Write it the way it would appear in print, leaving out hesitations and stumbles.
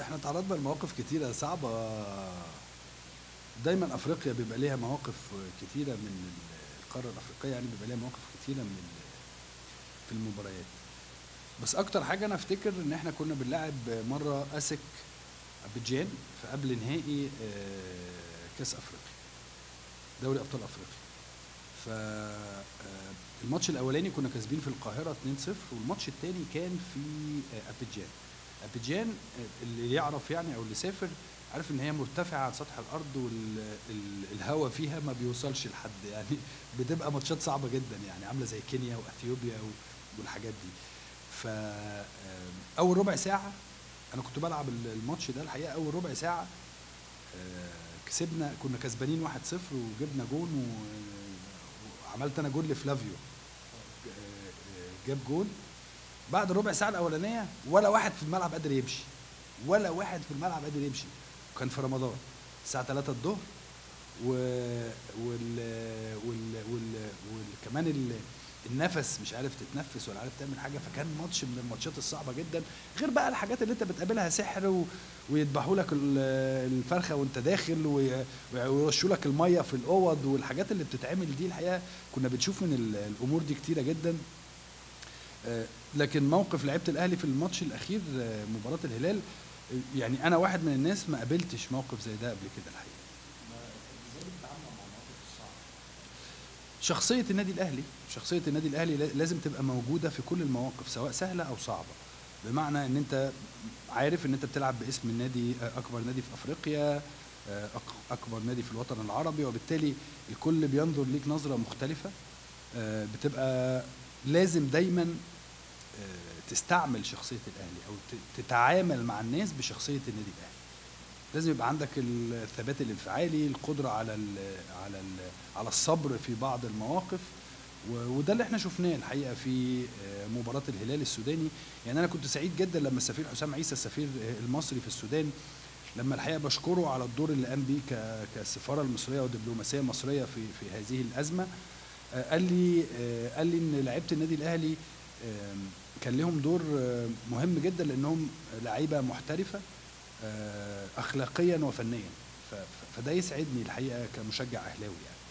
احنا تعرضنا لمواقف كتيره صعبه. دايما افريقيا بيبقى ليها مواقف كتيره من القاره الافريقيه، يعني بيبقى ليها مواقف كتيره من في المباريات. بس اكتر حاجه انا افتكر ان احنا كنا بنلعب مره أسيك أبيدجان في قبل نهائي كأس أفريقيا دوري أبطال أفريقيا. فالماتش الأولاني كنا كاسبين في القاهرة 2-0، والماتش الثاني كان في أبيدجان. أبيدجان اللي يعرف يعني أو اللي سافر عارف إن هي مرتفعة عن سطح الأرض، والهواء فيها ما بيوصلش لحد، يعني بتبقى ماتشات صعبة جدا، يعني عاملة زي كينيا وأثيوبيا والحاجات دي. فأول ربع ساعة أنا كنت بلعب الماتش ده الحقيقة، أول ربع ساعة كسبنا، كنا كسبانين 1-0 وجبنا جون، وعملت أنا جون لفلافيو جاب جون. بعد ربع ساعة الأولانية ولا واحد في الملعب قادر يمشي، ولا واحد في الملعب قادر يمشي. كان في رمضان الساعة 3 الظهر، وكمان النفس مش عارف تتنفس ولا عارف تعمل حاجه. فكان ماتش من الماتشات الصعبه جدا، غير بقى الحاجات اللي انت بتقابلها، سحر ويذبحوا لك الفرخه وانت داخل، ويرشوا لك الميه في الاوض، والحاجات اللي بتتعمل دي الحقيقه كنا بنشوف من الامور دي كتيره جدا. لكن موقف لعيبه الاهلي في الماتش الاخير مباراه الهلال، يعني انا واحد من الناس ما قابلتش موقف زي ده قبل كده الحقيقه. شخصية النادي الأهلي لازم تبقى موجودة في كل المواقف، سواء سهلة أو صعبة. بمعنى إن أنت عارف إن أنت بتلعب باسم النادي، أكبر نادي في أفريقيا، أكبر نادي في الوطن العربي، وبالتالي الكل بينظر ليك نظرة مختلفة. بتبقى لازم دايما تستعمل شخصية الأهلي، أو تتعامل مع الناس بشخصية النادي الأهلي. لازم يبقى عندك الثبات الانفعالي، القدره على الصبر في بعض المواقف، وده اللي احنا شفناه الحقيقه في مباراه الهلال السوداني. يعني انا كنت سعيد جدا لما السفير حسام عيسى، السفير المصري في السودان، لما الحقيقه بشكره على الدور اللي قام بيه كالسفاره المصريه والدبلوماسيه المصريه في هذه الازمه. قال لي ان لعيبه النادي الاهلي كان لهم دور مهم جدا، لانهم لعيبه محترفه اخلاقيا وفنيا، فده يسعدني الحقيقه كمشجع اهلاوي يعني.